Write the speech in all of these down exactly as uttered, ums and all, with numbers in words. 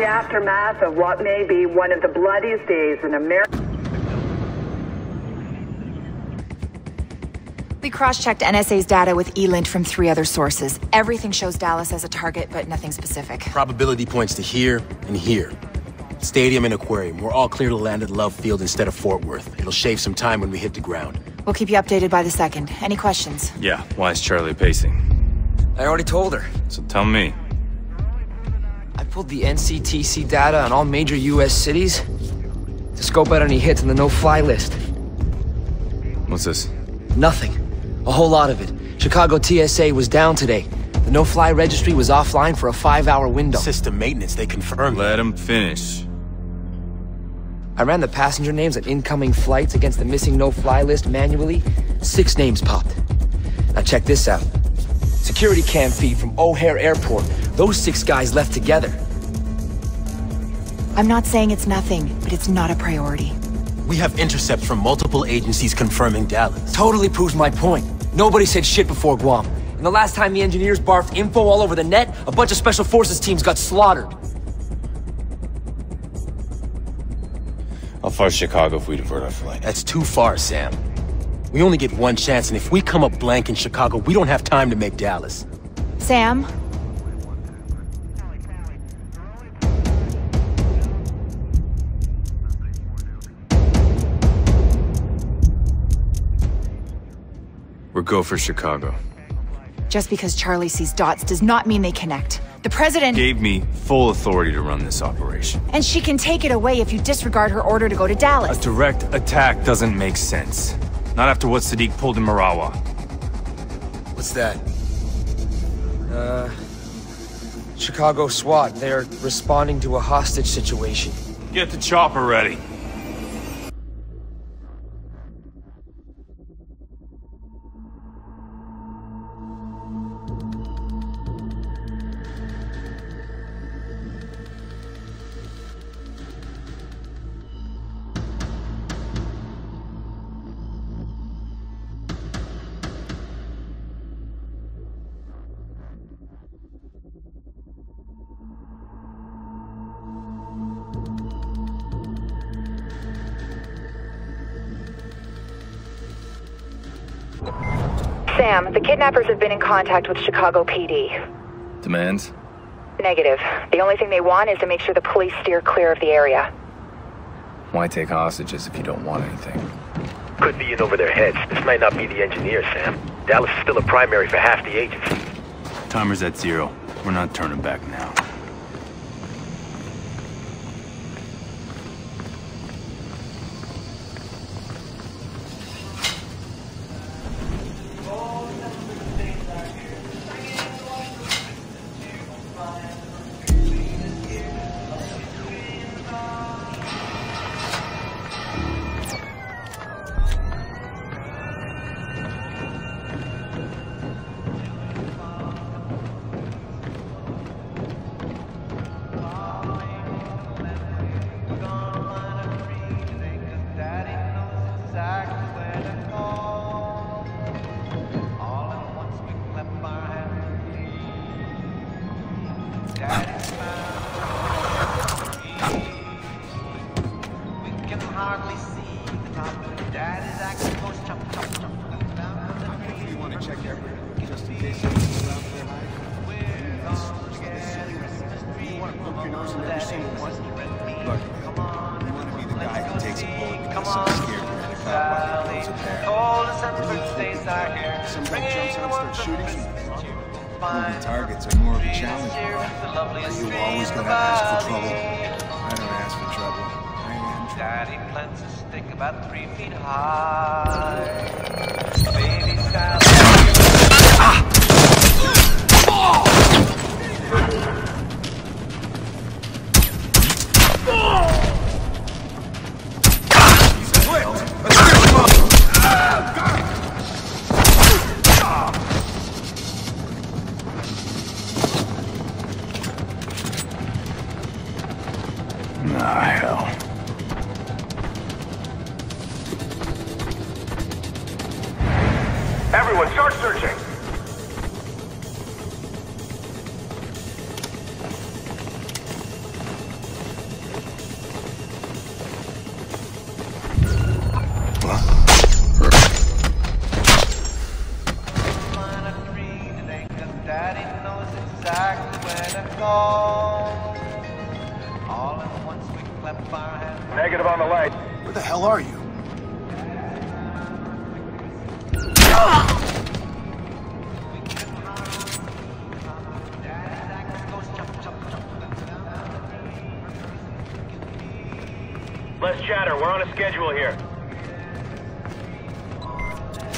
the aftermath of what may be one of the bloodiest days in America. We cross-checked N S A's data with ELINT from three other sources. Everything shows Dallas as a target, but nothing specific. Probability points to here and here. Stadium and aquarium. We're all clear to land at Love Field instead of Fort Worth. It'll shave some time when we hit the ground. We'll keep you updated by the second. Any questions? Yeah, why is Charlie pacing? I already told her. So tell me. I pulled the N C T C data on all major U S cities to scope out any hits on the no-fly list. What's this? Nothing. A whole lot of it. Chicago T S A was down today. The no-fly registry was offline for a five-hour window. System maintenance, they confirmed. Let them finish. I ran the passenger names of incoming flights against the missing no-fly list manually. Six names popped. Now check this out. Security cam feed from O'Hare Airport. Those six guys left together. I'm not saying it's nothing, but it's not a priority. We have intercepts from multiple agencies confirming Dallas. Totally proves my point. Nobody said shit before Guam. And the last time the engineers barfed info all over the net, a bunch of special forces teams got slaughtered. How far is Chicago if we divert our flight? That's too far, Sam. We only get one chance, and if we come up blank in Chicago, we don't have time to make Dallas. Sam? We're go for Chicago. Just because Charlie sees dots does not mean they connect. The president gave me full authority to run this operation. And she can take it away if you disregard her order to go to Dallas. A direct attack doesn't make sense. Not after what Sadiq pulled in Marawa. What's that? Uh... Chicago SWAT. They're responding to a hostage situation. Get the chopper ready. Sam, the kidnappers have been in contact with Chicago P D. Demands? Negative. The only thing they want is to make sure the police steer clear of the area. Why take hostages if you don't want anything? Could be in over their heads. This might not be the engineer, Sam. Dallas is still a primary for half the agency. Timer's at zero. We're not turning back now. Where the hell are you? Less chatter. We're on a schedule here.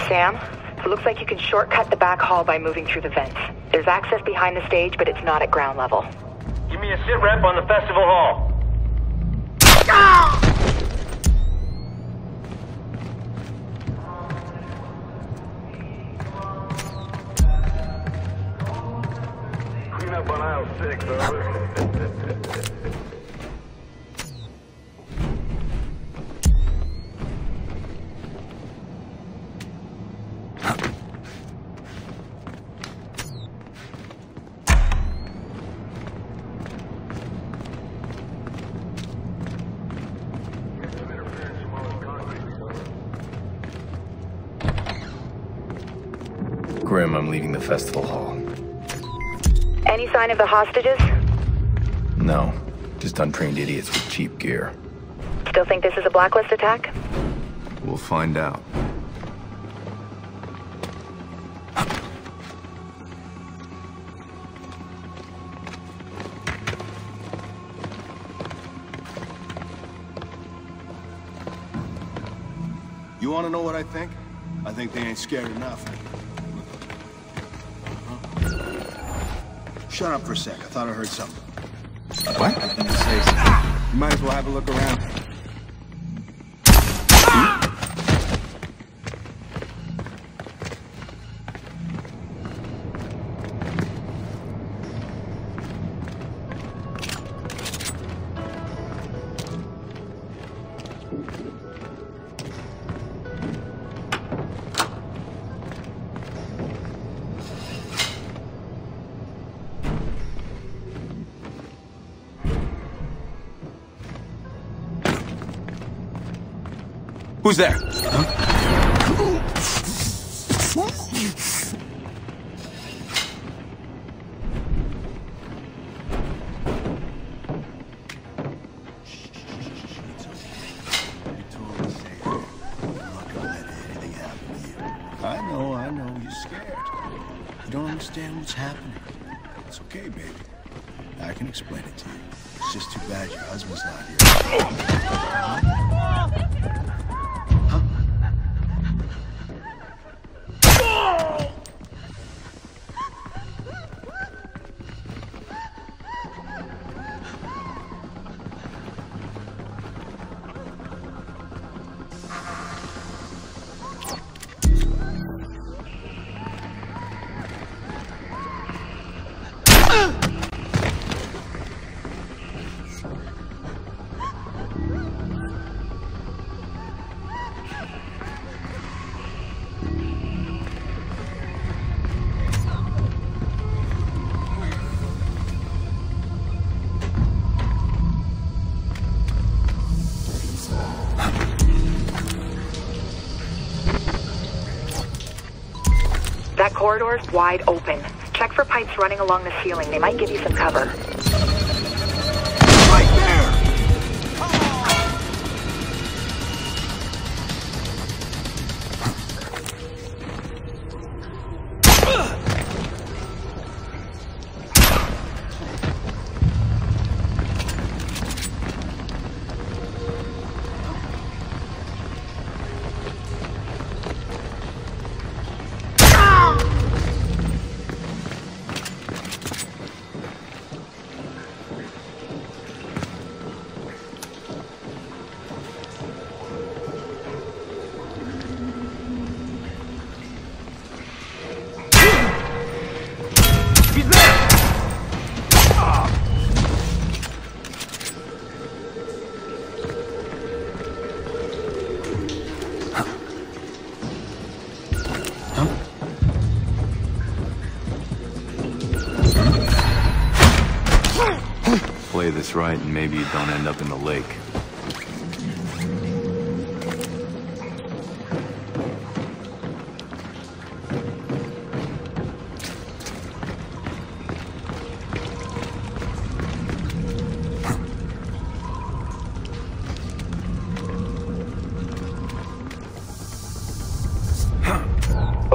Sam, it looks like you can shortcut the back hall by moving through the vents. There's access behind the stage, but it's not at ground level. Give me a sit rep on the festival hall. Ah! Clean up on aisle six, over. I'm leaving the festival hall. Any sign of the hostages? No. Just untrained idiots with cheap gear. Still think this is a blacklist attack? We'll find out. You want to know what I think? I think they ain't scared enough. Shut up for a sec. I thought I heard something. What? You might as well have a look around. Who's there? Huh? I know, I know, you're scared. You don't understand what's happening. It's okay, baby. I can explain it to you. It's just too bad your husband's not here. Huh? That corridor's wide open. Check for pipes running along the ceiling. They might give you some cover. Right there! This right, and maybe you don't end up in the lake.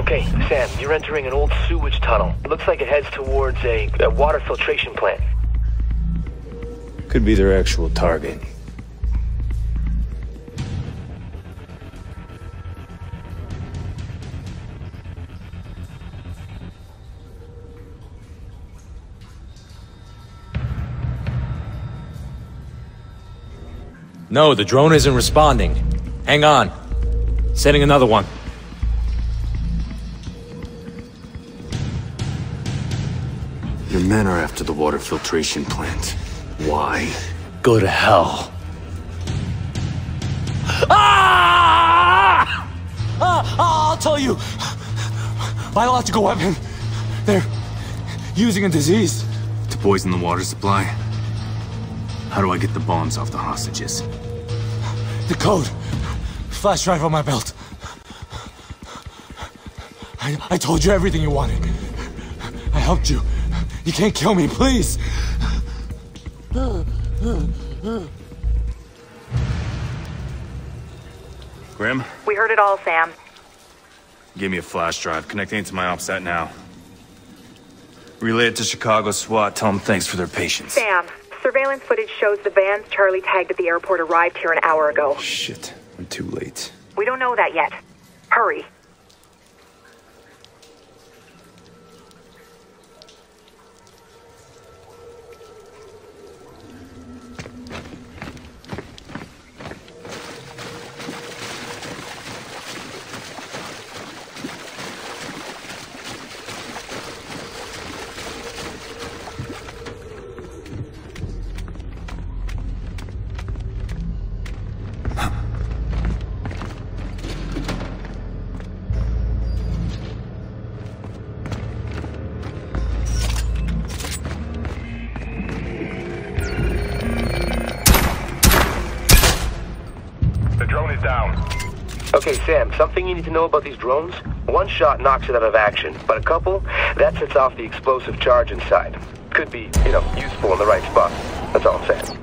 Okay, Sam, you're entering an old sewage tunnel. Looks like it heads towards a, a water filtration plant. Could be their actual target. No, the drone isn't responding. Hang on. Sending another one. Your men are after the water filtration plant. Why? Go to hell. Ah! Ah! I'll tell you. Biological weapon. They're using a disease to poison the water supply. How do I get the bombs off the hostages? The code. Flash drive on my belt. I, I told you everything you wanted. I helped you. You can't kill me, please. Grim? We heard it all, Sam. Give me a flash drive. Connecting it to my OPSAT now. Relay it to Chicago SWAT. Tell them thanks for their patience. Sam. Surveillance footage shows the vans Charlie tagged at the airport arrived here an hour ago. Shit, I'm too late. We don't know that yet. Hurry. Okay, Sam, something you need to know about these drones? One shot knocks it out of action, but a couple, that sets off the explosive charge inside. Could be, you know, useful in the right spot. That's all I'm saying.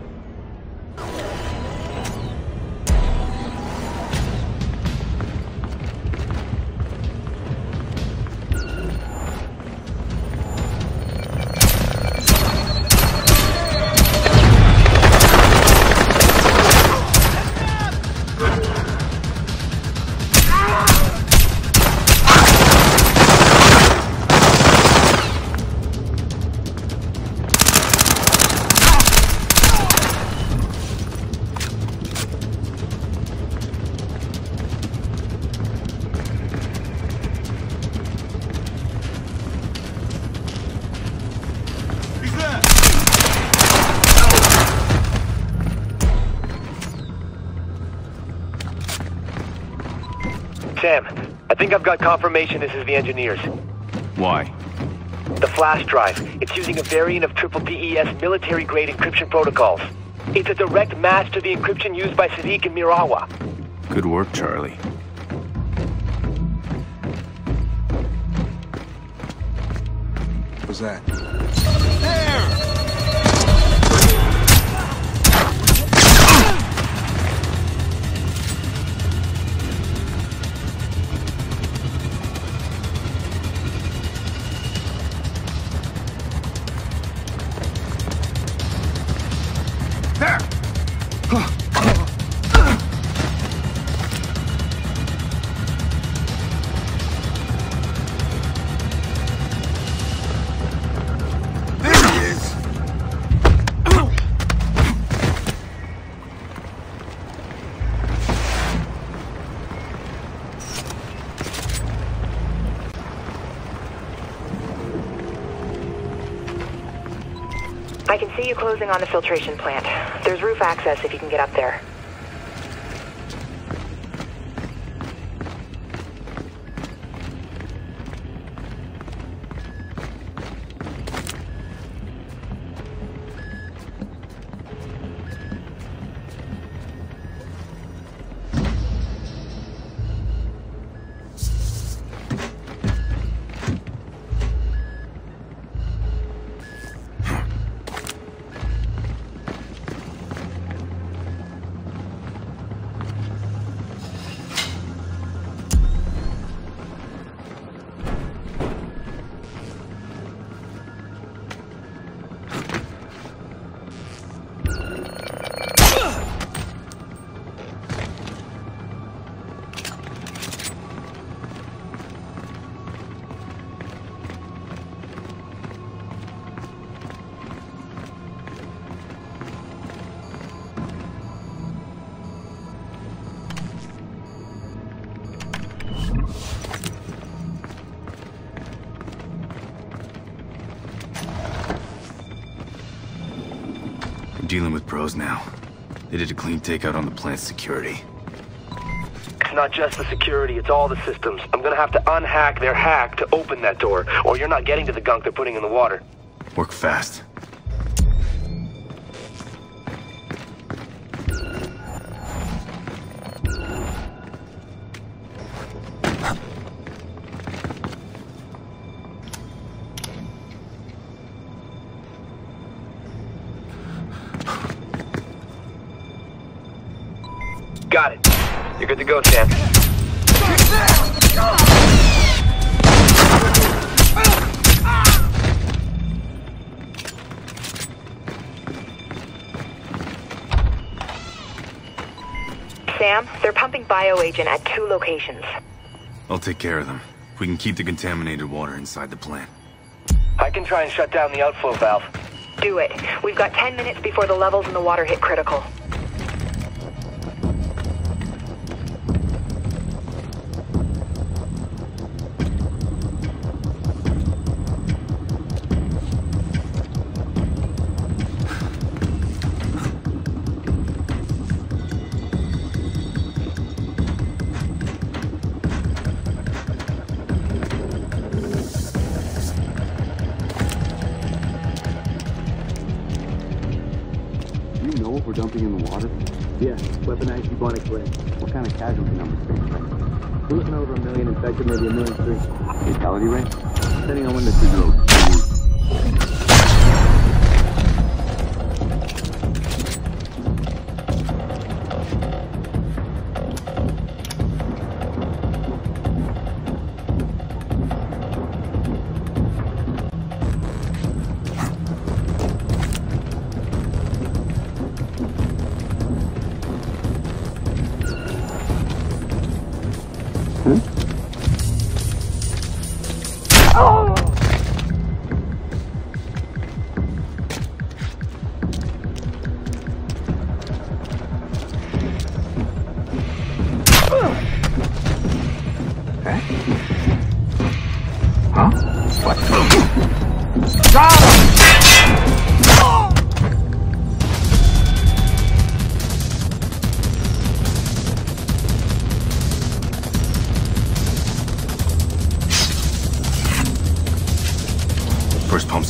Sam, I think I've got confirmation this is the engineers. Why? The flash drive. It's using a variant of Triple D E S military-grade encryption protocols. It's a direct match to the encryption used by Sadiq and Marawa. Good work, Charlie. What was that? There! I can see you closing on the filtration plant. There's roof access if you can get up there. dealing with pros now. They did a clean takeout on the plant's security. It's not just the security, it's all the systems. I'm gonna have to unhack their hack to open that door, or you're not getting to the gunk they're putting in the water. Work fast. Got it. You're good to go, Sam. Sam, they're pumping bioagent at two locations. I'll take care of them. We can keep the contaminated water inside the plant. I can try and shut down the outflow valve. Do it. We've got ten minutes before the levels in the water hit critical. What kind of casualty numbers do you expect? We're looking over a million infected, maybe a million three. Fatality rate? Depending on when the signal goes.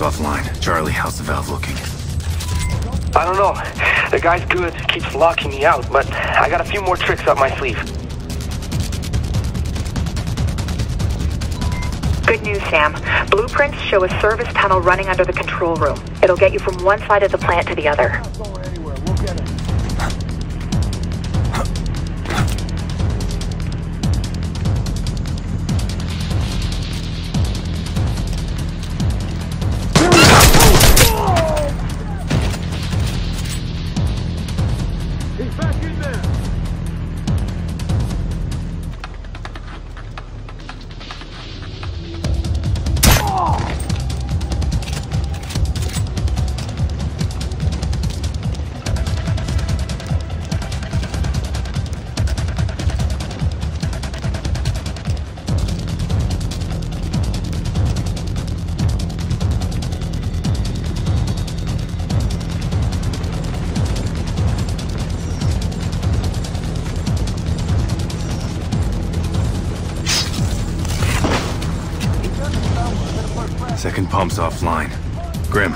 Offline. Charlie, how's the valve looking? I don't know. The guy's good, keeps locking me out, but I got a few more tricks up my sleeve. Good news, Sam. Blueprints show a service tunnel running under the control room. It'll get you from one side of the plant to the other. Second pump's offline. Grim.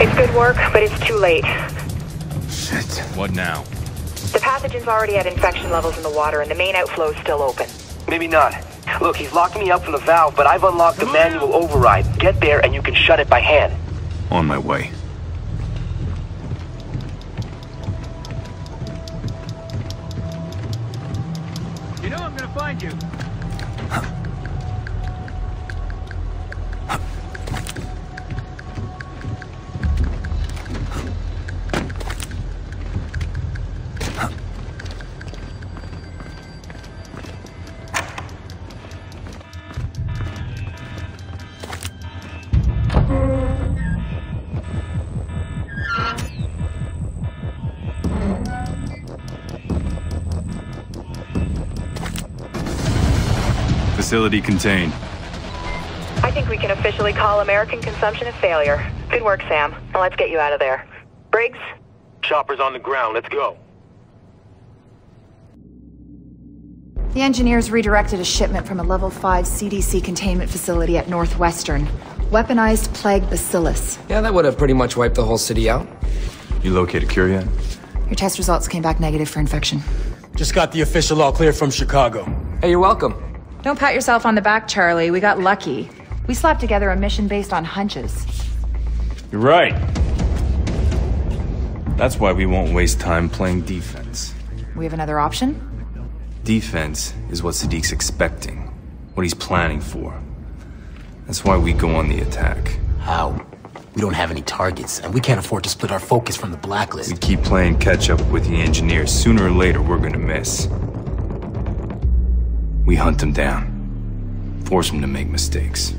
It's good work, but it's too late. Shit. What now? The pathogen's already at infection levels in the water, and the main outflow's still open. Maybe not. Look, he's locked me up from the valve, but I've unlocked the manual override. Get there, and you can shut it by hand. On my way. You know I'm gonna find you. Facility contained. I think we can officially call American consumption a failure. Good work, Sam. Now let's get you out of there. Briggs? Chopper's on the ground. Let's go. The engineers redirected a shipment from a level five C D C containment facility at Northwestern. Weaponized Plague Bacillus. Yeah, that would have pretty much wiped the whole city out. You locate a cure yet? Your test results came back negative for infection. Just got the official all clear from Chicago. Hey, you're welcome. Don't pat yourself on the back, Charlie. We got lucky. We slapped together a mission based on hunches. You're right. That's why we won't waste time playing defense. We have another option? Defense is what Sadiq's expecting, what he's planning for. That's why we go on the attack. How? We don't have any targets, and we can't afford to split our focus from the blacklist. We keep playing catch-up with the engineers. Sooner or later, we're gonna miss. We hunt them down, force them to make mistakes.